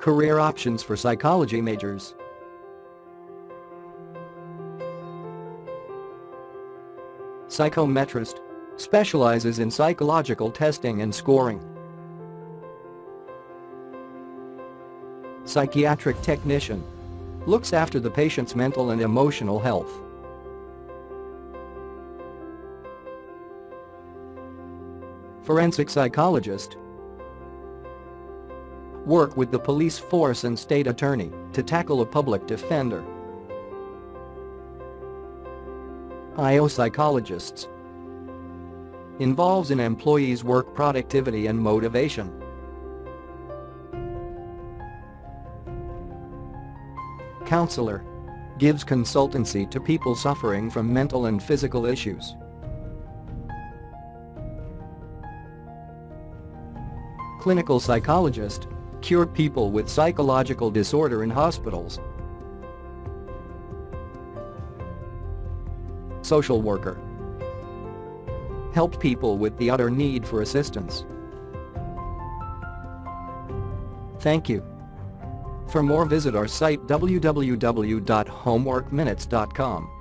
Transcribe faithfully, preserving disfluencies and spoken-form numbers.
Career options for psychology majors. Psychometrist specializes in psychological testing and scoring. Psychiatric technician looks after the patient's mental and emotional health. Forensic psychologist work with the police force and state attorney to tackle a public defender. I O psychologists involves in employees' work productivity and motivation. Counselor gives consultancy to people suffering from mental and physical issues. Clinical psychologist cure people with psychological disorder in hospitals. Social worker help people with the utter need for assistance. Thank you. For more, visit our site w w w dot homework minutes dot com.